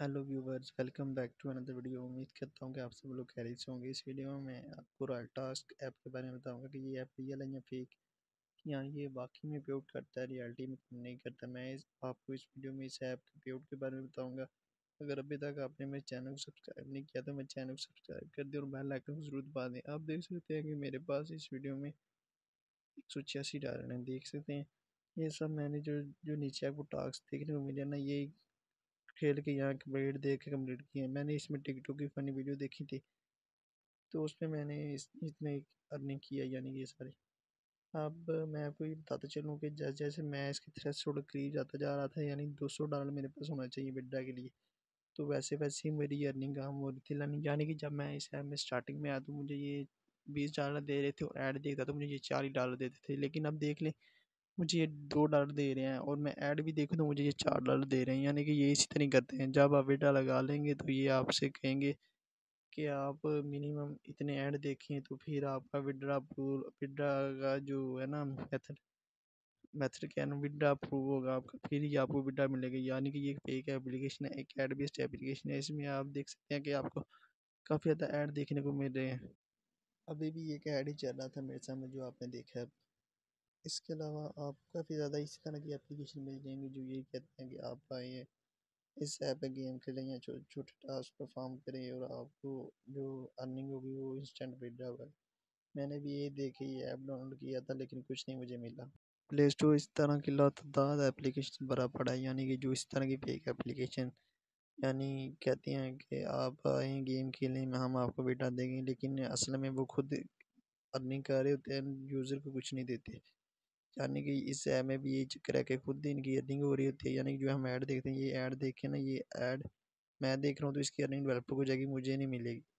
Hello viewers, welcome back to another video. उम्मीद करता हूँ कि आप सब लोग खैरियत से होंगे। इस वीडियो में मैं आपको रॉयल टास्क ऐप के बारे में बताऊंगा कि ये ऐप रियल है या फेक, या ये वाकई में पेआउट करता है, रियलिटी में नहीं करता। मैं आपको इस वीडियो में इस ऐप के पेआउट के बारे में बताऊंगा। अगर अभी तक आपने मेरे चैनल को सब्सक्राइब नहीं किया तो मेरे चैनल को सब्सक्राइब कर दें और बेल आइकन को जरूर दबा दें। आप देख सकते हैं कि मेरे पास इस वीडियो में 186 डालने हैं, देख सकते हैं। ये सब मैंने जो नीचे आपको टास्क देखने को मिले ना, ये खेल के यहाँ कंप्लीट देख के कम्प्लीट किए। मैंने इसमें टिकटॉक की फ़नी वीडियो देखी थी तो उसमें मैंने इसमें अर्निंग किया, यानी कि ये सारी। अब मैं आपको ये बताता चलूँ कि जैसे जैसे मैं इसके थ्रेशोल्ड करीब जाता जा रहा था, यानी $200 मेरे पास होना चाहिए बिड्डा के लिए, तो वैसे वैसे ही मेरी अर्निंग काम हो रही थी। यानी कि जब मैं इस ऐप में स्टार्टिंग में आया तो मुझे ये $20 दे रहे थे और ऐड देखता तो मुझे ये $4 देते थे, लेकिन अब देख लें मुझे ये $2 दे रहे हैं और मैं ऐड भी देखूँ तो मुझे ये $4 दे रहे हैं। यानी कि ये इसी तरह करते हैं। जब आप बिड्डा लगा लेंगे तो ये आपसे कहेंगे कि आप मिनिमम इतने ऐड देखें, तो फिर आपका विड्रा अप्रूव, विड्रा का जो है ना मेथड क्या है ना, विड्रा अप्रूव होगा आपका, फिर ही आपको विड्रा मिलेगा। यानी कि ये एक एप्लीकेशन है, एक ऐड बेस्ड एप्लीकेशन है। इसमें आप देख सकते हैं कि आपको काफ़ी ज़्यादा ऐड देखने को मिल रहे हैं। अभी भी एक ऐड ही चल रहा था मेरे सामने जो आपने देखा है। इसके अलावा आप काफ़ी ज़्यादा इसी तरह की एप्लीकेशन मिल जाएंगी जो ये कहते हैं कि आप आए इस ऐप पर गेम खेलें या छोटे टास्क परफॉर्म करें और आपको जो अर्निंग होगी वो इंस्टेंट विड्रॉ होगा। मैंने भी ये देखी, ये ऐप डाउनलोड किया था लेकिन कुछ नहीं मुझे मिला। प्ले स्टोर इस तरह की लातादार एप्लीकेशन भरा पड़ा है, यानी कि जो इस तरह की फेक एप्लीकेशन, यानी कहते हैं कि आप आएँ गेम खेलें, हम आपको विड्रॉ देंगे, लेकिन असल में वो खुद अर्निंग कर रहे होते हैं, यूज़र को कुछ नहीं देते। यानी कि इस ऐप में भी ये चक्कर है कि खुद ही इनकी अर्निंग हो रही होती है। यानी कि जो हम ऐड देखते हैं, ये ऐड देख के ना, ये ऐड मैं देख रहा हूँ तो इसकी अर्निंग डेवलपर को जाएगी, मुझे नहीं मिलेगी।